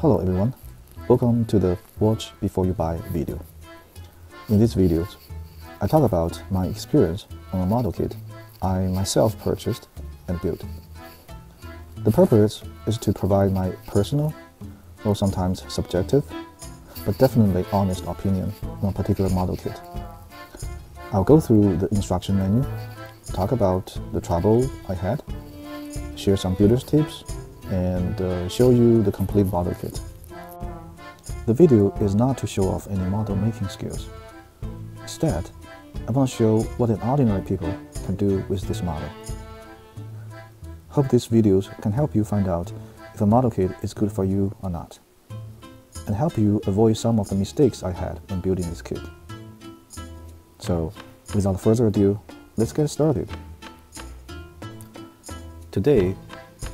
Hello everyone, welcome to the Watch Before You Buy video. In this video, I talk about my experience on a model kit I myself purchased and built. The purpose is to provide my personal, or sometimes subjective, but definitely honest opinion on a particular model kit. I'll go through the instruction menu, talk about the trouble I had, share some builder's tips, and show you the complete model kit. The video is not to show off any model making skills. Instead, I want to show what an ordinary people can do with this model. Hope these videos can help you find out if a model kit is good for you or not, and help you avoid some of the mistakes I had when building this kit. So, without further ado, let's get started. Today,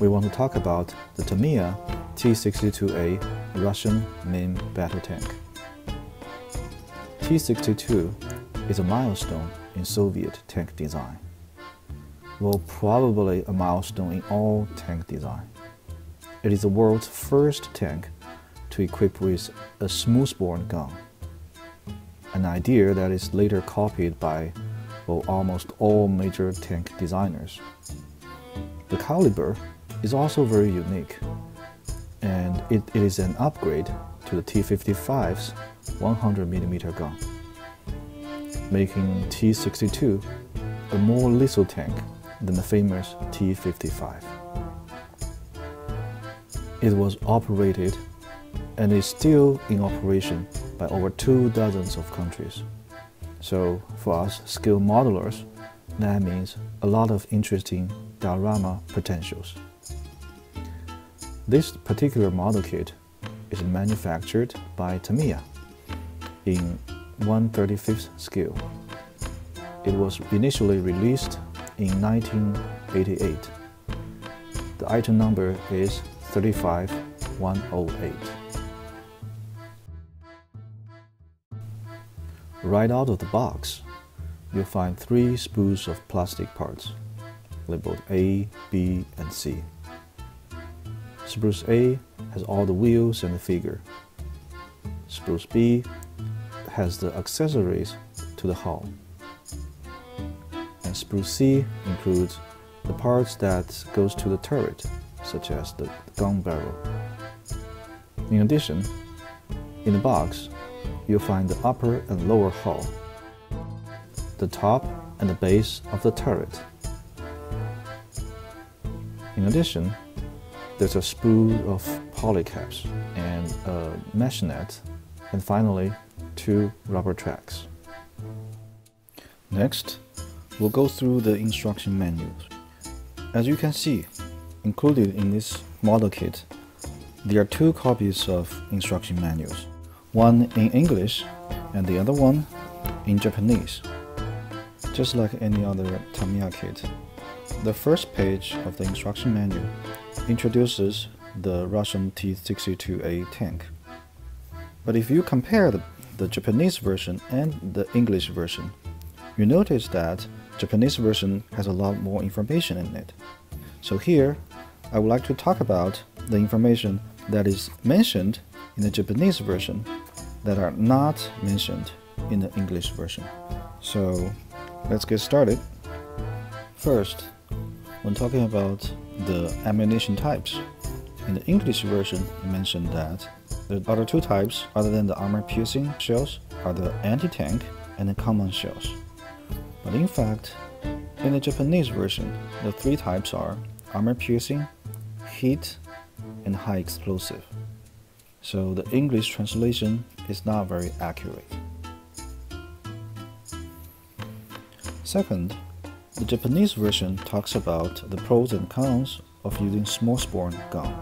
we want to talk about the Tamiya T-62A Russian main battle tank. T-62 is a milestone in Soviet tank design. Well, probably a milestone in all tank design. It is the world's first tank to equip with a smoothbore gun, an idea that is later copied by almost all major tank designers. The caliber is also very unique, and it is an upgrade to the T-55's 100mm gun, making T-62 a more lethal tank than the famous T-55. It was operated and is still in operation by over 24 of countries. So for us skilled modelers, that means a lot of interesting diorama potentials. This particular model kit is manufactured by Tamiya in 1/35th scale. It was initially released in 1988. The item number is 35108. Right out of the box, you'll find three spools of plastic parts, labeled A, B, and C. Spruce A has all the wheels and the figure. Spruce B has the accessories to the hull. And spruce C includes the parts that goes to the turret, such as the gun barrel. In addition, in the box, you'll find the upper and lower hull, the top and the base of the turret. In addition, there's a spool of polycaps and a mesh net, and finally, two rubber tracks. Next, we'll go through the instruction menus. As you can see, included in this model kit, there are two copies of instruction manuals. One in English and the other one in Japanese. Just like any other Tamiya kit, the first page of the instruction menu introduces the Russian T-62A tank. But if you compare the Japanese version and the English version, you notice that Japanese version has a lot more information in it. So here, I would like to talk about the information that is mentioned in the Japanese version that are not mentioned in the English version. So let's get started. First, when talking about the ammunition types, in the English version it mentioned that the other two types other than the armor-piercing shells are the anti-tank and the common shells. But in fact, in the Japanese version, the three types are armor-piercing, heat, and high explosive. So the English translation is not very accurate. Second, the Japanese version talks about the pros and cons of using smoothbore gun.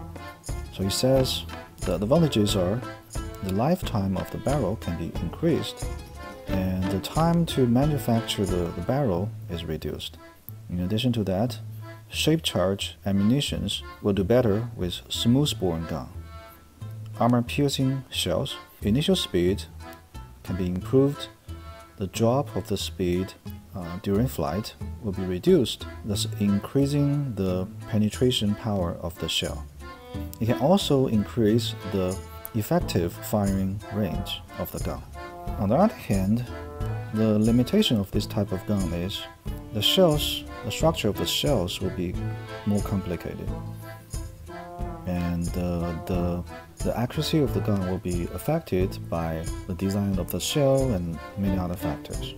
So it says the advantages are the lifetime of the barrel can be increased, and the time to manufacture the barrel is reduced. In addition to that, shaped charge ammunitions will do better with smoothbore gun. Armor-piercing shells initial speed can be improved, the drop of the speed during flight will be reduced, thus increasing the penetration power of the shell. It can also increase the effective firing range of the gun. On the other hand, the limitation of this type of gun is the structure of the shells will be more complicated, and the accuracy of the gun will be affected by the design of the shell and many other factors.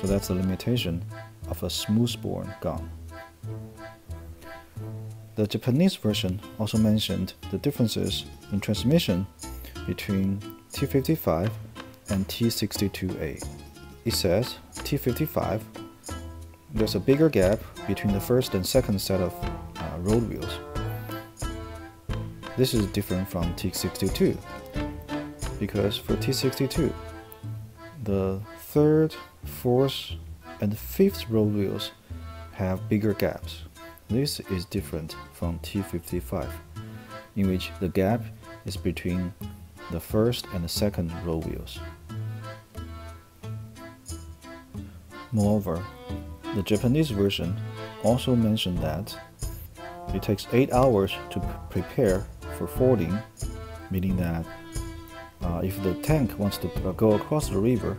So that's the limitation of a smoothbore gun. The Japanese version also mentioned the differences in transmission between T-55 and T-62A. It says T-55, there's a bigger gap between the first and second set of road wheels. This is different from T-62, because for T-62, the third, fourth, and fifth road wheels have bigger gaps. This is different from T-55, in which the gap is between the first and the second road wheels. Moreover, the Japanese version also mentioned that it takes 8 hours to prepare for fording, meaning that if the tank wants to go across the river,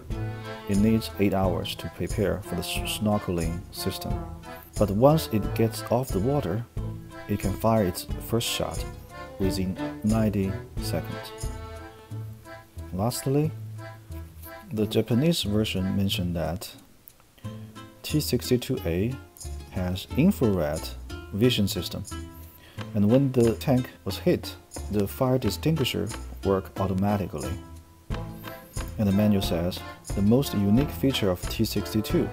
it needs 8 hours to prepare for the snorkeling system. But once it gets off the water, it can fire its first shot within 90 seconds. Lastly, the Japanese version mentioned that T-62A has infrared vision system, and when the tank was hit, the fire extinguisher worked automatically. And the manual says the most unique feature of T-62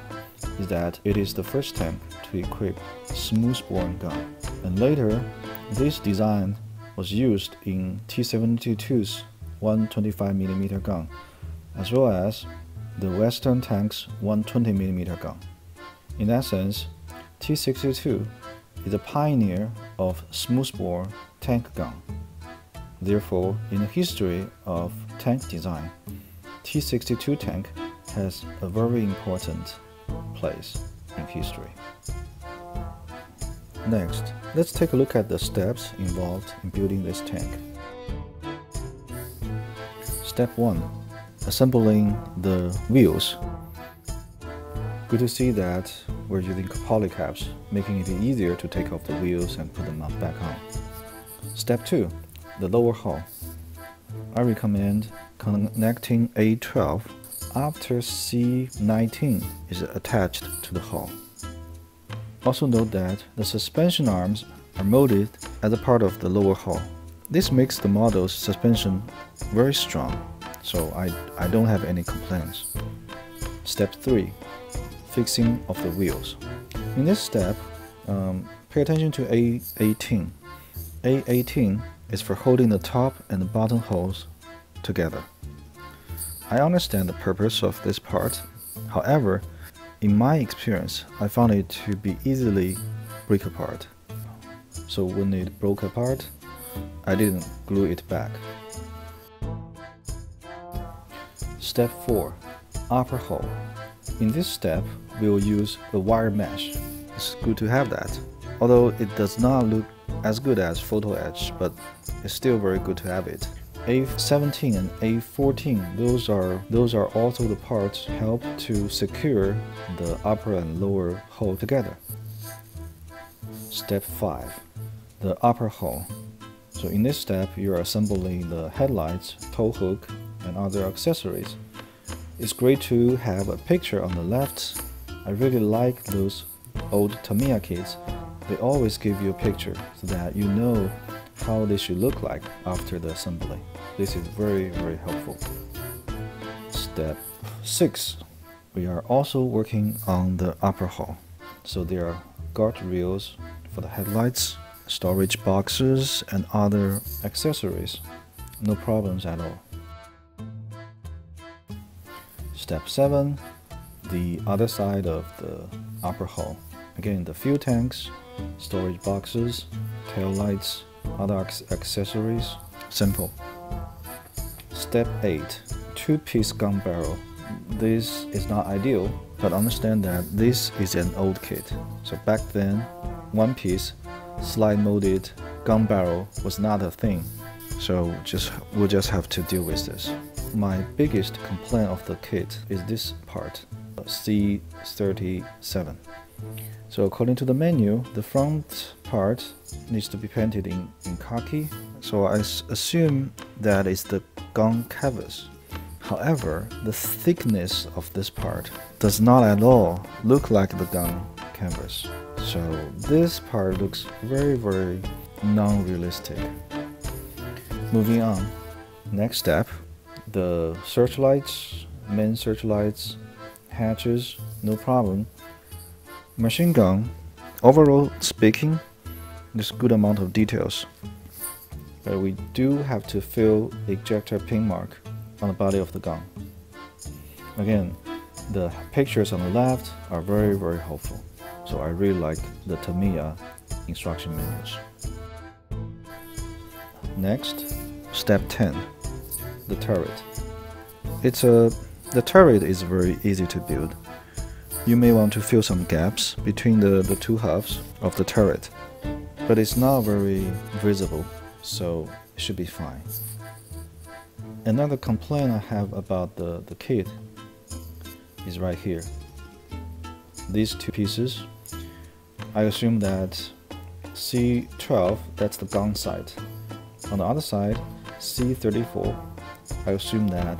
is that it is the first tank to equip smoothbore gun, and later this design was used in T-72's 125mm gun, as well as the Western tank's 120mm gun. In that sense, T-62 is a pioneer of smoothbore tank gun. Therefore, in the history of tank design, T-62 tank has a very important place in history. Next, let's take a look at the steps involved in building this tank. Step 1. Assembling the wheels. Good to see that we're using polycaps, making it easier to take off the wheels and put them back on. Step 2. The lower hull. I recommend connecting A12 after C19 is attached to the hull. Also note that the suspension arms are molded as a part of the lower hull. This makes the model's suspension very strong, so I don't have any complaints. Step 3. Fixing of the wheels. In this step, pay attention to A18. A18 is for holding the top and the bottom holes together. I understand the purpose of this part. However, in my experience, I found it to be easily break apart. So when it broke apart, I didn't glue it back. Step 4. Upper hull. In this step, we will use a wire mesh. It's good to have that, although it does not look as good as photo etch, but it's still very good to have it. A17 and A14, those are also the parts help to secure the upper and lower hull together. Step 5. The upper hull. So in this step, you're assembling the headlights, tow hook, and other accessories. It's great to have a picture on the left. I really like those old Tamiya kits. They always give you a picture so that you know how they should look like after the assembly. This is very helpful. Step 6. We are also working on the upper hull. So there are guardrails for the headlights, storage boxes, and other accessories. No problems at all. Step 7, the other side of the upper hull. Again, the fuel tanks, storage boxes, tail lights, other accessories. Simple. Step 8, two-piece gun barrel. This is not ideal, but understand that this is an old kit. So back then, one-piece slide-molded gun barrel was not a thing, so we'll just have to deal with this. My biggest complaint of the kit is this part, C37. So according to the menu, the front part needs to be painted in khaki, so I assume that is the gun covers. However, the thickness of this part does not at all look like the gun canvas. So this part looks very, very non-realistic. Moving on. Next step, the searchlights, main searchlights, hatches, no problem. Machine gun, overall speaking, there's good amount of details. But we do have to fill the ejector pin mark on the body of the gun. Again, the pictures on the left are very, very helpful. So I really like the Tamiya instruction manuals. Next, step 10, the turret. The turret is very easy to build. You may want to fill some gaps between the two halves of the turret, but it's not very visible, so it should be fine. Another complaint I have about the kit is right here. These two pieces, I assume that C12, that's the gun sight. On the other side, C34, I assume that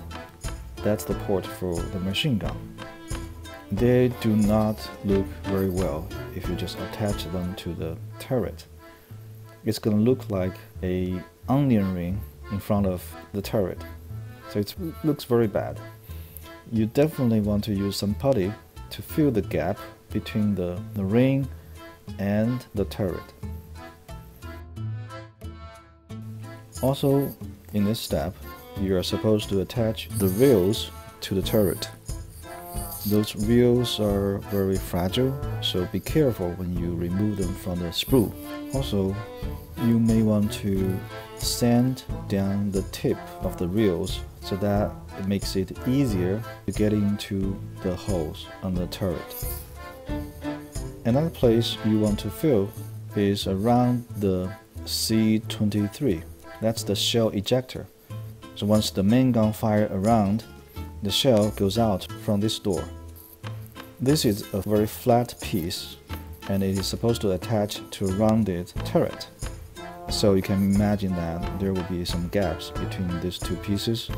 that's the port for the machine gun. They do not look very well if you just attach them to the turret. It's going to look like an onion ring in front of the turret, so it looks very bad. You definitely want to use some putty to fill the gap between the ring and the turret. Also, in this step, you are supposed to attach the rails to the turret. Those rails are very fragile, so be careful when you remove them from the sprue. Also, you may want to sand down the tip of the rails so that it makes it easier to get into the holes on the turret. Another place you want to fill is around the C23. That's the shell ejector. So once the main gun fires around, the shell goes out from this door. This is a very flat piece, and it is supposed to attach to a rounded turret. So you can imagine that there will be some gaps between these two pieces,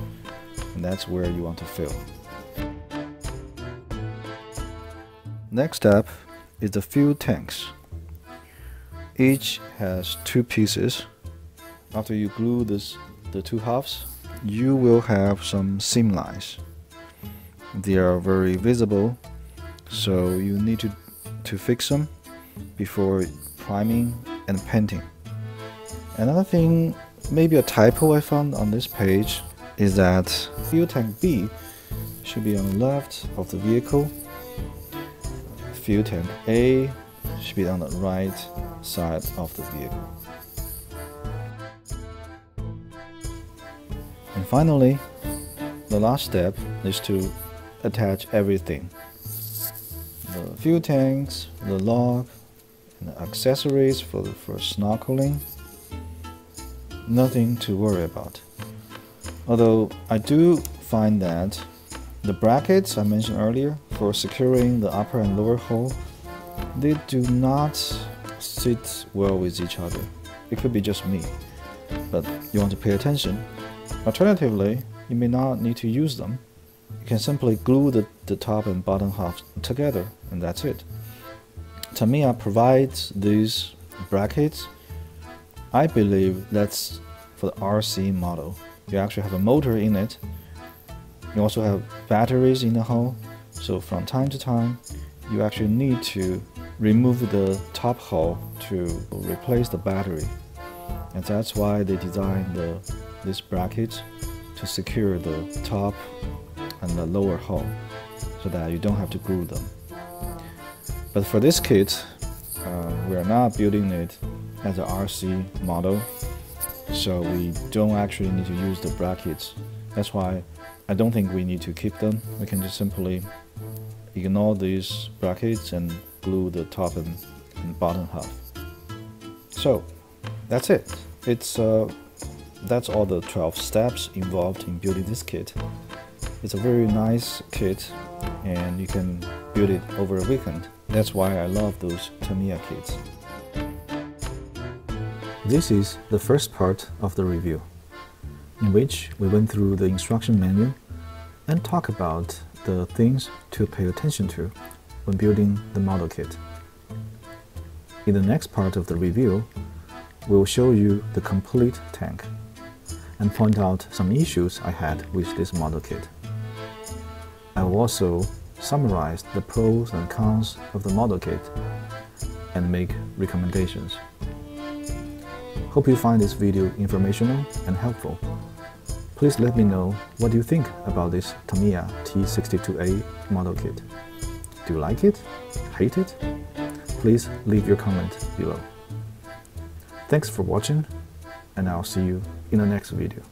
and that's where you want to fill. Next up is the fuel tanks. Each has two pieces. After you glue the two halves, you will have some seam lines. They are very visible, so you need to fix them before priming and painting. Another thing, maybe a typo I found on this page, is that fuel tank B should be on the left of the vehicle. Fuel tank A should be on the right side of the vehicle. And finally, the last step is to attach everything. The fuel tanks, the log, and the accessories for snorkeling. Nothing to worry about. Although I do find that the brackets I mentioned earlier for securing the upper and lower hull, they do not sit well with each other. It could be just me, but you want to pay attention. Alternatively, you may not need to use them. You can simply glue the top and bottom halves together, and that's it. Tamiya provides these brackets. I believe that's for the RC model. You actually have a motor in it. You also have batteries in the hull. So from time to time, you actually need to remove the top hull to replace the battery. And that's why they designed this bracket to secure the top and the lower hull so that you don't have to glue them. But for this kit, we are not building it as an RC model, so we don't actually need to use the brackets. That's why I don't think we need to keep them. We can just simply ignore these brackets and glue the top and bottom half. So That's it. That's all the 12 steps involved in building this kit. It's a very nice kit and you can build it over a weekend. That's why I love those Tamiya kits. This is the first part of the review, in which we went through the instruction menu and talked about the things to pay attention to when building the model kit. In the next part of the review, we will show you the complete tank and point out some issues I had with this model kit. I will also summarize the pros and cons of the model kit and make recommendations. Hope you find this video informational and helpful. Please let me know what you think about this Tamiya T-62A model kit. Do you like it? Hate it? Please leave your comment below. Thanks for watching, and I'll see you in the next video.